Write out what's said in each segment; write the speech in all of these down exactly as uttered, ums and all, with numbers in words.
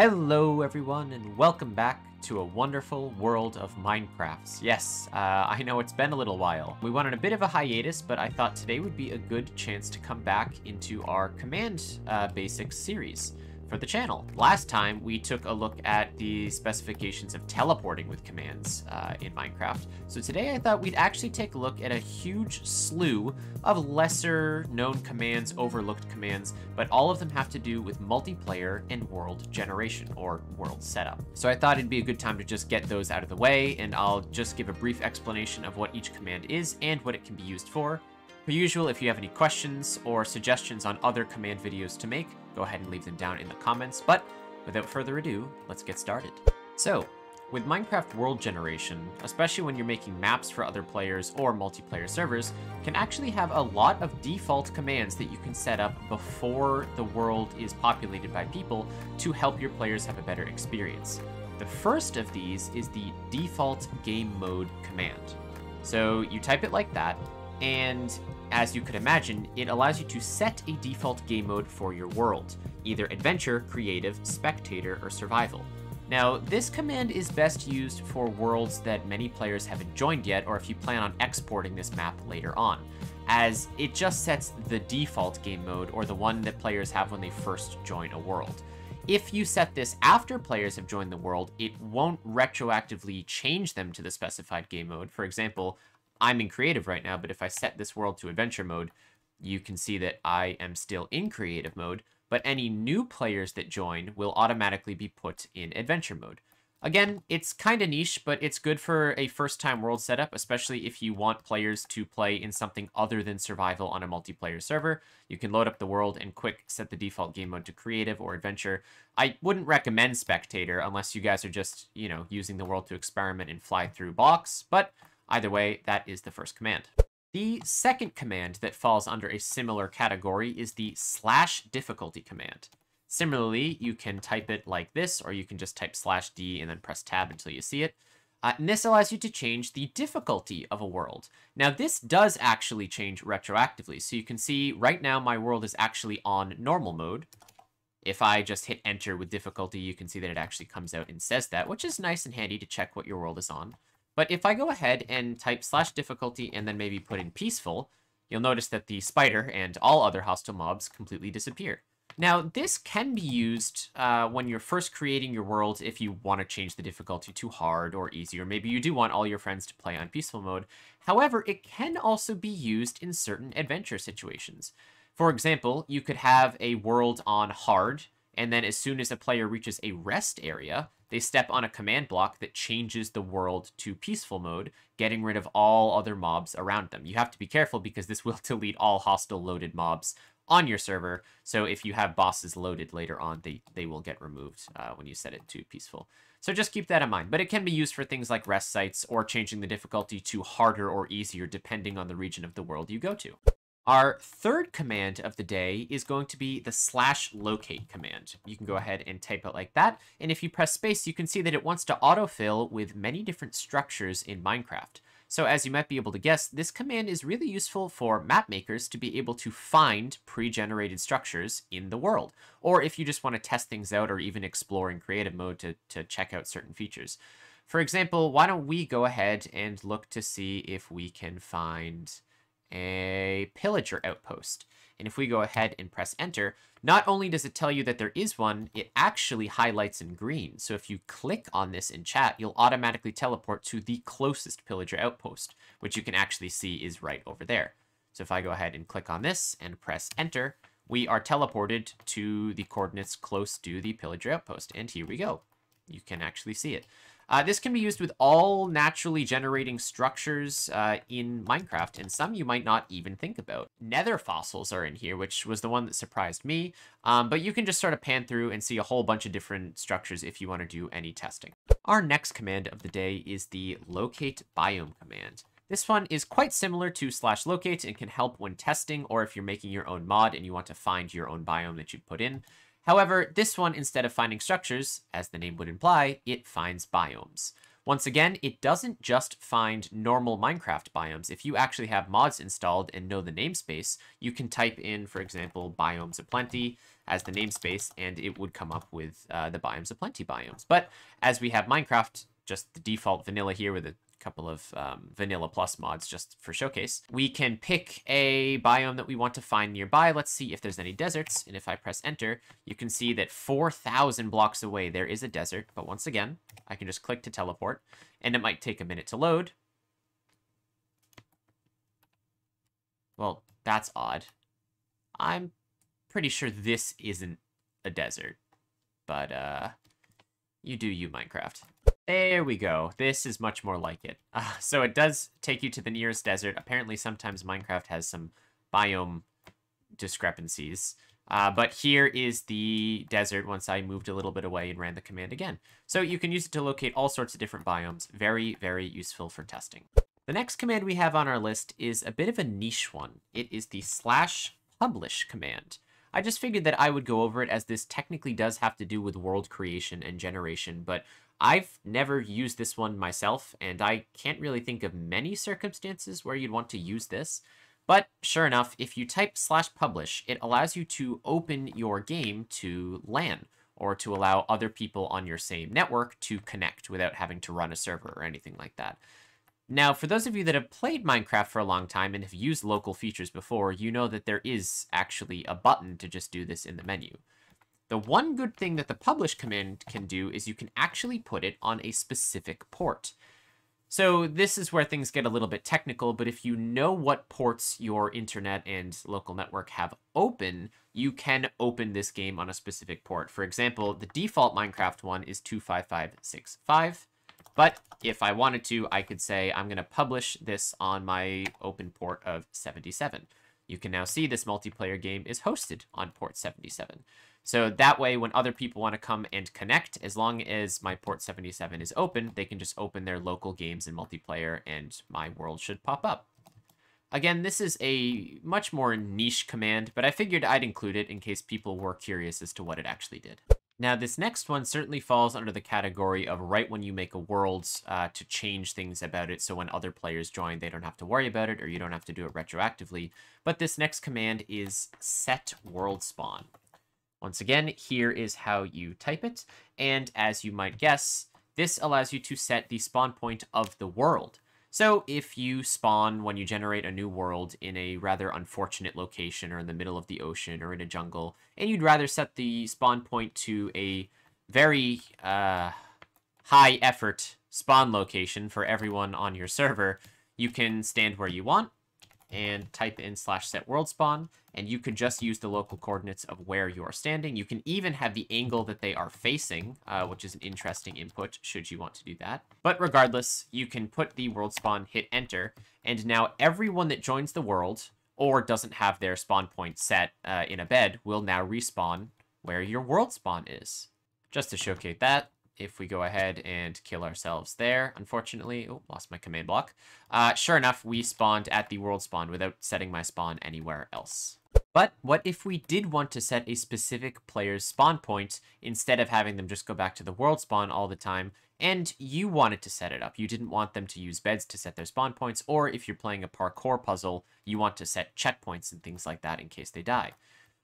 Hello everyone, and welcome back to a wonderful world of Minecrafts. Yes, uh, I know it's been a little while. We wanted a bit of a hiatus, but I thought today would be a good chance to come back into our command uh, basics series for the channel. Last time, we took a look at the specifications of teleporting with commands uh, in Minecraft. So today I thought we'd actually take a look at a huge slew of lesser known commands, overlooked commands, but all of them have to do with multiplayer and world generation or world setup. So I thought it'd be a good time to just get those out of the way, and I'll just give a brief explanation of what each command is and what it can be used for. Per usual, if you have any questions or suggestions on other command videos to make, go ahead and leave them down in the comments. But without further ado, let's get started. So, with Minecraft world generation, especially when you're making maps for other players or multiplayer servers, can actually have a lot of default commands that you can set up before the world is populated by people to help your players have a better experience. The first of these is the default game mode command. So you type it like that, and as you could imagine, it allows you to set a default game mode for your world, either adventure, creative, spectator, or survival. Now, this command is best used for worlds that many players haven't joined yet, or if you plan on exporting this map later on, as it just sets the default game mode, or the one that players have when they first join a world. If you set this after players have joined the world, it won't retroactively change them to the specified game mode. For example, I'm in creative right now, but if I set this world to adventure mode, you can see that I am still in creative mode, but any new players that join will automatically be put in adventure mode. Again, it's kind of niche, but it's good for a first-time world setup, especially if you want players to play in something other than survival on a multiplayer server. You can load up the world and quick set the default game mode to creative or adventure. I wouldn't recommend spectator unless you guys are just, you know, using the world to experiment and fly through blocks, but either way, that is the first command. The second command that falls under a similar category is the slash difficulty command. Similarly, you can type it like this, or you can just type slash D and then press tab until you see it. Uh, and this allows you to change the difficulty of a world. Now, this does actually change retroactively. So you can see right now my world is actually on normal mode. If I just hit enter with difficulty, you can see that it actually comes out and says that, which is nice and handy to check what your world is on. But if I go ahead and type slash difficulty and then maybe put in peaceful, you'll notice that the spider and all other hostile mobs completely disappear. Now, this can be used uh, when you're first creating your world if you want to change the difficulty to hard or easy, or maybe you do want all your friends to play on peaceful mode. However, it can also be used in certain adventure situations. For example, you could have a world on hard, and then as soon as a player reaches a rest area, they step on a command block that changes the world to peaceful mode, getting rid of all other mobs around them. You have to be careful because this will delete all hostile loaded mobs on your server. So if you have bosses loaded later on, they, they will get removed uh, when you set it to peaceful. So just keep that in mind. But it can be used for things like rest sites or changing the difficulty to harder or easier depending on the region of the world you go to. Our third command of the day is going to be the slash locate command. You can go ahead and type it like that. And if you press space, you can see that it wants to autofill with many different structures in Minecraft. So as you might be able to guess, this command is really useful for map makers to be able to find pre-generated structures in the world, or if you just want to test things out or even explore in creative mode to, to check out certain features. For example, why don't we go ahead and look to see if we can find a pillager outpost. And if we go ahead and press enter, not only does it tell you that there is one, it actually highlights in green. So if you click on this in chat, you'll automatically teleport to the closest pillager outpost, which you can actually see is right over there. So if I go ahead and click on this and press enter, we are teleported to the coordinates close to the pillager outpost. And here we go. You can actually see it. Uh, this can be used with all naturally generating structures uh, in Minecraft, and some you might not even think about. Nether fossils are in here, which was the one that surprised me, um, but you can just sort of pan through and see a whole bunch of different structures if you want to do any testing. Our next command of the day is the locate biome command. This one is quite similar to slash locate and can help when testing or if you're making your own mod and you want to find your own biome that you put in. However, this one, instead of finding structures, as the name would imply, it finds biomes. Once again, it doesn't just find normal Minecraft biomes. If you actually have mods installed and know the namespace, you can type in, for example, biomes aplenty, as the namespace, and it would come up with uh, the Biomes of Plenty biomes. But as we have Minecraft, just the default vanilla here with a couple of um, vanilla plus mods just for showcase, we can pick a biome that we want to find nearby. Let's see if there's any deserts. And if I press enter, you can see that four thousand blocks away, there is a desert. But once again, I can just click to teleport, and it might take a minute to load. Well, that's odd. I'm pretty sure this isn't a desert, but uh, you do you, Minecraft. There we go. This is much more like it. Uh, so it does take you to the nearest desert. Apparently, sometimes Minecraft has some biome discrepancies. Uh, but here is the desert once I moved a little bit away and ran the command again. So you can use it to locate all sorts of different biomes. Very, very useful for testing. The next command we have on our list is a bit of a niche one. It is the slash publish command. I just figured that I would go over it as this technically does have to do with world creation and generation, but I've never used this one myself, and I can't really think of many circumstances where you'd want to use this. But sure enough, if you type slash publish, it allows you to open your game to LAN, or to allow other people on your same network to connect without having to run a server or anything like that. Now, for those of you that have played Minecraft for a long time and have used local features before, you know that there is actually a button to just do this in the menu. The one good thing that the publish command can do is you can actually put it on a specific port. So this is where things get a little bit technical, but if you know what ports your internet and local network have open, you can open this game on a specific port. For example, the default Minecraft one is two five five six five. But if I wanted to, I could say I'm going to publish this on my open port of seventy-seven. You can now see this multiplayer game is hosted on port seventy-seven. So that way, when other people want to come and connect, as long as my port seventy-seven is open, they can just open their local games and multiplayer, and my world should pop up. Again, this is a much more niche command, but I figured I'd include it in case people were curious as to what it actually did. Now, this next one certainly falls under the category of right when you make a world uh, to change things about it, so when other players join, they don't have to worry about it, or you don't have to do it retroactively. But this next command is set world spawn. Once again, here is how you type it. And as you might guess, this allows you to set the spawn point of the world. So if you spawn when you generate a new world in a rather unfortunate location or in the middle of the ocean or in a jungle, and you'd rather set the spawn point to a very uh, high effort spawn location for everyone on your server, you can stand where you want and type in slash set world spawn, and you can just use the local coordinates of where you're standing. You can even have the angle that they are facing, uh, which is an interesting input should you want to do that. But regardless, you can put the world spawn, hit enter, and now everyone that joins the world or doesn't have their spawn point set uh, in a bed will now respawn where your world spawn is. Just to showcase that, if we go ahead and kill ourselves there, unfortunately, oh, lost my command block. Uh, sure enough, we spawned at the world spawn without setting my spawn anywhere else. But what if we did want to set a specific player's spawn point instead of having them just go back to the world spawn all the time, and you wanted to set it up? You didn't want them to use beds to set their spawn points, or if you're playing a parkour puzzle, you want to set checkpoints and things like that in case they die.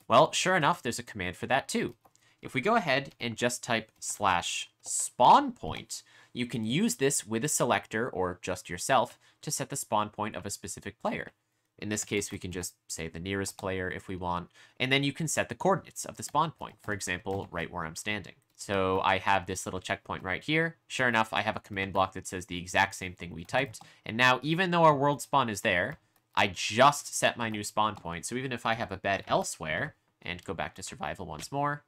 Well, sure enough, there's a command for that too. If we go ahead and just type slash spawn point, you can use this with a selector or just yourself to set the spawn point of a specific player. In this case, we can just say the nearest player if we want, and then you can set the coordinates of the spawn point, for example, right where I'm standing. So I have this little checkpoint right here. Sure enough, I have a command block that says the exact same thing we typed. And now, even though our world spawn is there, I just set my new spawn point. So even if I have a bed elsewhere and go back to survival once more,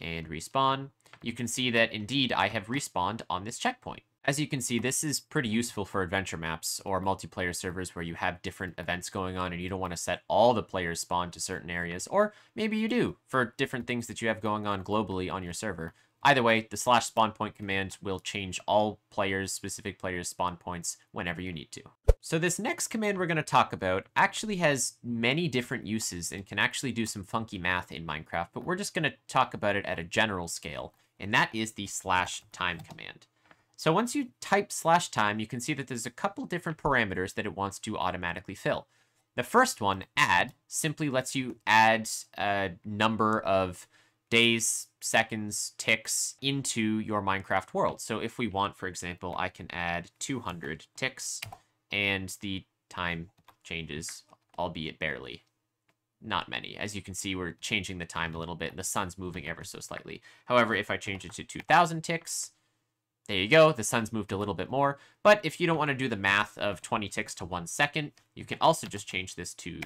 and respawn, you can see that indeed I have respawned on this checkpoint. As you can see, this is pretty useful for adventure maps or multiplayer servers where you have different events going on and you don't want to set all the players spawn to certain areas, or maybe you do for different things that you have going on globally on your server. Either way, the slash spawn point command will change all players, specific players' spawn points whenever you need to. So this next command we're going to talk about actually has many different uses and can actually do some funky math in Minecraft, but we're just going to talk about it at a general scale, and that is the slash time command. So once you type slash time, you can see that there's a couple different parameters that it wants to automatically fill. The first one, add, simply lets you add a number of days, seconds, ticks into your Minecraft world. So if we want, for example, I can add two hundred ticks and the time changes, albeit barely. Not many. As you can see, we're changing the time a little bit. The sun's moving ever so slightly. However, if I change it to two thousand ticks, there you go. The sun's moved a little bit more. But if you don't want to do the math of twenty ticks to one second, you can also just change this to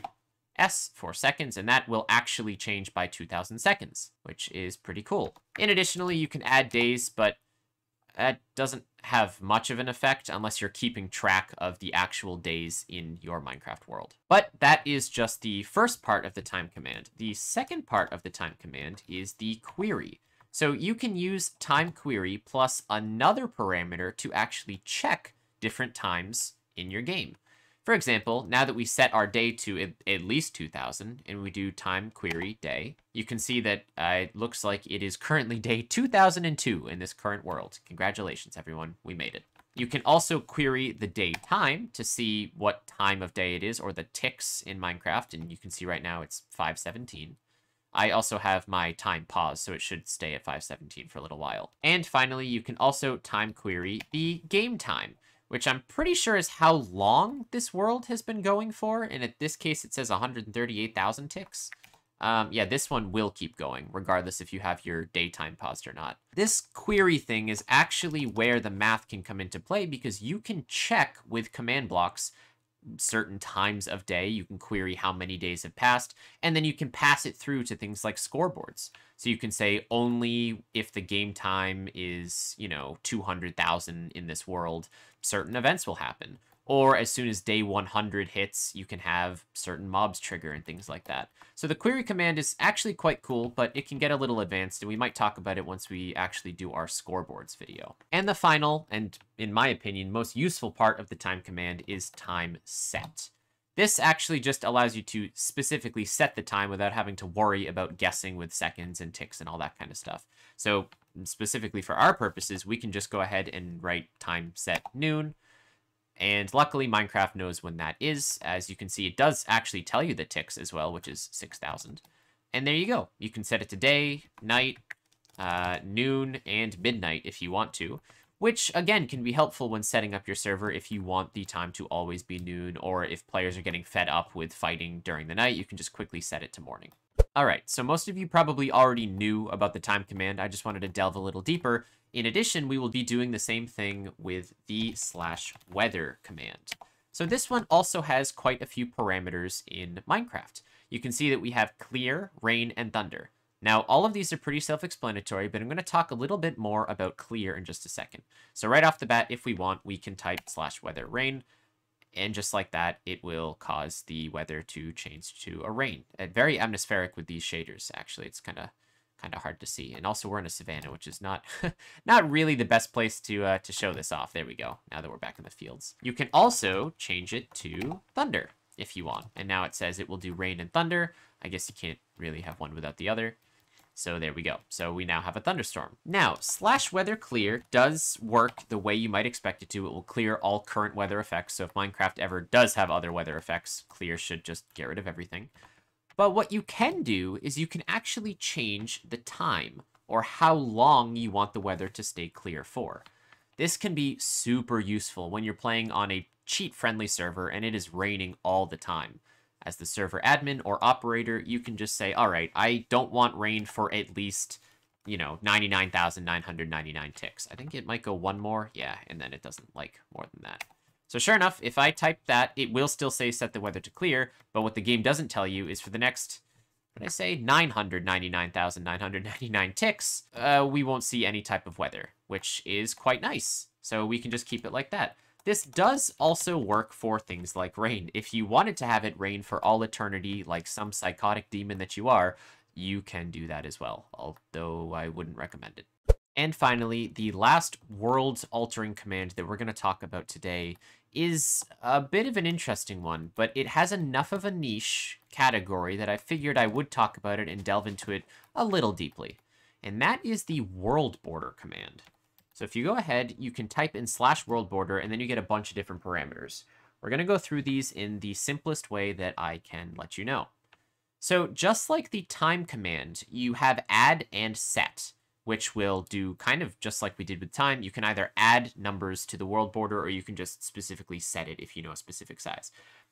S for seconds, and that will actually change by two thousand seconds, which is pretty cool. And additionally, you can add days, but that doesn't have much of an effect unless you're keeping track of the actual days in your Minecraft world. But that is just the first part of the time command. The second part of the time command is the query. So you can use time query plus another parameter to actually check different times in your game. For example, now that we set our day to at least two thousand and we do time query day, you can see that uh, it looks like it is currently day two thousand two in this current world. Congratulations, everyone. We made it. You can also query the day time to see what time of day it is, or the ticks in Minecraft. And you can see right now it's five seventeen. I also have my time paused, so it should stay at five seventeen for a little while. And finally, you can also time query the game time, which I'm pretty sure is how long this world has been going for. And in this case, it says one hundred thirty-eight thousand ticks. Um, yeah, this one will keep going, regardless if you have your daytime paused or not. This query thing is actually where the math can come into play, because you can check with command blocks certain times of day. You can query how many days have passed, and then you can pass it through to things like scoreboards. So you can say only if the game time is, you know, two hundred thousand in this world, certain events will happen. Or as soon as day one hundred hits, you can have certain mobs trigger and things like that. So the query command is actually quite cool, but it can get a little advanced, and we might talk about it once we actually do our scoreboards video. And the final, and in my opinion, most useful part of the time command is time set. This actually just allows you to specifically set the time without having to worry about guessing with seconds and ticks and all that kind of stuff. So specifically for our purposes, we can just go ahead and write time set noon. And luckily, Minecraft knows when that is. As you can see, it does actually tell you the ticks as well, which is six thousand. And there you go. You can set it to day, night, uh, noon, and midnight if you want to, which, again, can be helpful when setting up your server if you want the time to always be noon, or if players are getting fed up with fighting during the night, you can just quickly set it to morning. All right, so most of you probably already knew about the time command. I just wanted to delve a little deeper. In addition, we will be doing the same thing with the slash weather command. So this one also has quite a few parameters in Minecraft. You can see that we have clear, rain, and thunder. Now, all of these are pretty self-explanatory, but I'm going to talk a little bit more about clear in just a second. So right off the bat, if we want, we can type slash weather rain. And just like that, it will cause the weather to change to a rain. And very atmospheric with these shaders, actually. It's kind of kind of hard to see. And also, we're in a savanna, which is not, not really the best place to, uh, to show this off. There we go, now that we're back in the fields. You can also change it to thunder if you want. And now it says it will do rain and thunder. I guess you can't really have one without the other. So there we go. So we now have a thunderstorm. Now, slash weather clear does work the way you might expect it to. It will clear all current weather effects. So if Minecraft ever does have other weather effects, clear should just get rid of everything. But what you can do is you can actually change the time or how long you want the weather to stay clear for. This can be super useful when you're playing on a cheat-friendly server and it is raining all the time. As the server admin or operator, you can just say, all right, I don't want rain for at least, you know, ninety-nine thousand nine hundred ninety-nine ticks. I think it might go one more. Yeah, and then it doesn't like more than that. So sure enough, if I type that, it will still say set the weather to clear. But what the game doesn't tell you is for the next, what did I say, nine hundred ninety-nine thousand nine hundred ninety-nine ticks, uh, we won't see any type of weather, which is quite nice. So we can just keep it like that. This does also work for things like rain. If you wanted to have it rain for all eternity, like some psychotic demon that you are, you can do that as well, although I wouldn't recommend it. And finally, the last world-altering command that we're going to talk about today is a bit of an interesting one, but it has enough of a niche category that I figured I would talk about it and delve into it a little deeply. And that is the world border command. So if you go ahead, you can type in slash world border, and then you get a bunch of different parameters. We're going to go through these in the simplest way that I can let you know. So just like the time command, you have add and set, which will do kind of just like we did with time. You can either add numbers to the world border, or you can just specifically set it if you know a specific size.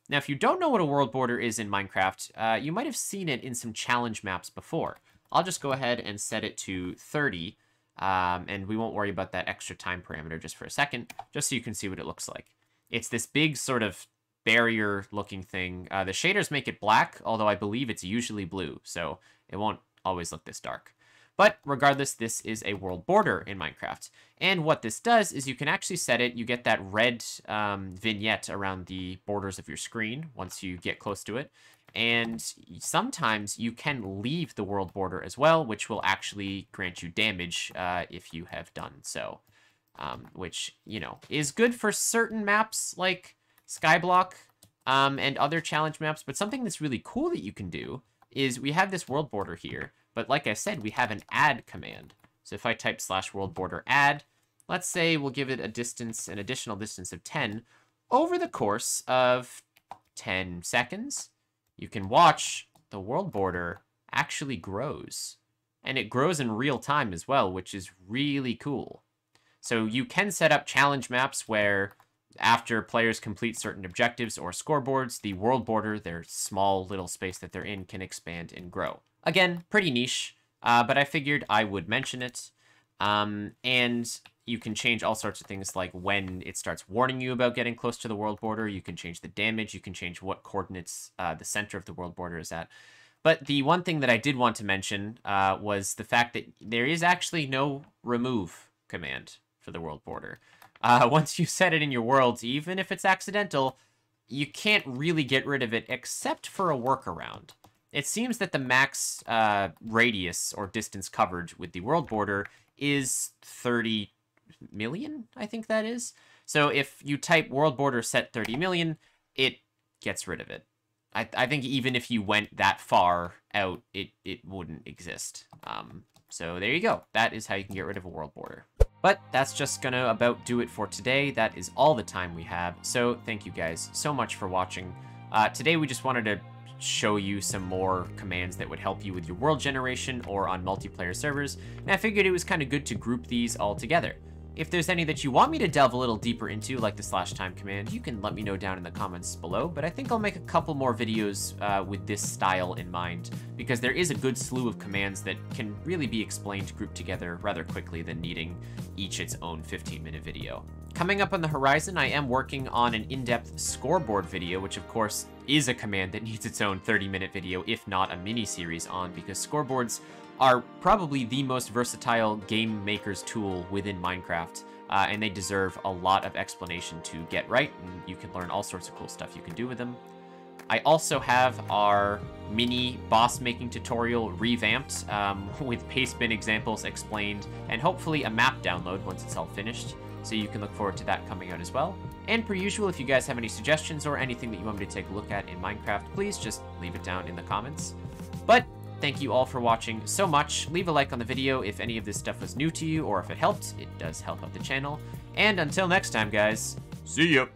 Now, if you don't know what a world border is in Minecraft, uh, you might have seen it in some challenge maps before. I'll just go ahead and set it to thirty, um, and we won't worry about that extra time parameter just for a second, just so you can see what it looks like. It's this big sort of barrier-looking thing. Uh, the shaders make it black, although I believe it's usually blue, so it won't always look this dark. But regardless, this is a world border in Minecraft. And what this does is you can actually set it, you get that red um, vignette around the borders of your screen once you get close to it. And sometimes you can leave the world border as well, which will actually grant you damage uh, if you have done so. Um, which, you know, is good for certain maps like Skyblock um, and other challenge maps. But something that's really cool that you can do is we have this world border here. But like I said, we have an add command. So if I type slash world border add, let's say we'll give it a distance, an additional distance of ten. Over the course of ten seconds, you can watch the world border actually grows. And it grows in real time as well, which is really cool. So you can set up challenge maps where after players complete certain objectives or scoreboards, the world border, their small little space that they're in, can expand and grow. Again, pretty niche, uh, but I figured I would mention it. Um, and you can change all sorts of things, like when it starts warning you about getting close to the world border. You can change the damage. You can change what coordinates uh, the center of the world border is at. But the one thing that I did want to mention uh, was the fact that there is actually no remove command for the world border. Uh, once you set it in your worlds, even if it's accidental, you can't really get rid of it except for a workaround. It seems that the max uh, radius or distance covered with the world border is thirty million, I think that is. So if you type world border set thirty million, it gets rid of it. I, I think even if you went that far out, it, it wouldn't exist. Um, so there you go. That is how you can get rid of a world border. But that's just gonna about do it for today. That is all the time we have. So thank you guys so much for watching. Uh, today we just wanted to show you some more commands that would help you with your world generation or on multiplayer servers, and I figured it was kind of good to group these all together. If there's any that you want me to delve a little deeper into, like the slash time command, you can let me know down in the comments below, but I think I'll make a couple more videos uh, with this style in mind, because there is a good slew of commands that can really be explained grouped together rather quickly than needing each its own fifteen minute video. Coming up on the horizon, I am working on an in-depth scoreboard video, which of course is a command that needs its own thirty minute video, if not a mini-series on, because scoreboards are probably the most versatile game maker's tool within Minecraft, uh, and they deserve a lot of explanation to get right, and you can learn all sorts of cool stuff you can do with them. I also have our mini boss making tutorial revamped um, with paste bin examples explained, and hopefully a map download once it's all finished, so you can look forward to that coming out as well. And per usual, if you guys have any suggestions or anything that you want me to take a look at in Minecraft, please just leave it down in the comments. But thank you all for watching so much. Leave a like on the video if any of this stuff was new to you or if it helped. It does help out the channel. And until next time, guys, see ya!